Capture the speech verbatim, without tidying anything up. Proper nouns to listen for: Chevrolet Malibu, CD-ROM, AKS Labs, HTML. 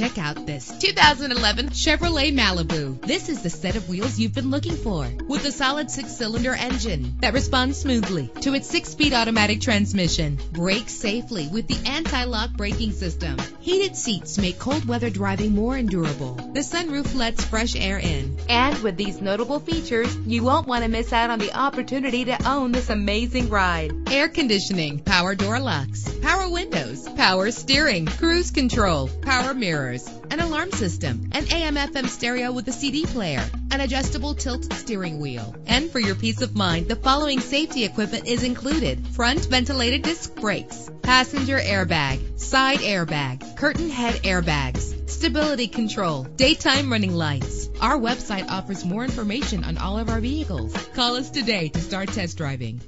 check out this two thousand eleven Chevrolet Malibu. This is the set of wheels you've been looking for, with a solid six-cylinder engine that responds smoothly to its six-speed automatic transmission. Brakes safely with the anti-lock braking system. Heated seats make cold weather driving more endurable. The sunroof lets fresh air in. And with these notable features, you won't want to miss out on the opportunity to own this amazing ride. Air conditioning, power door locks, power windows, power steering, cruise control, power mirrors, an alarm system, an A M F M stereo with a C D player, an adjustable tilt steering wheel. And for your peace of mind, the following safety equipment is included: front ventilated disc brakes, passenger airbag, side airbag, curtain head airbags, stability control, daytime running lights. Our website offers more information on all of our vehicles. Call us today to start test driving.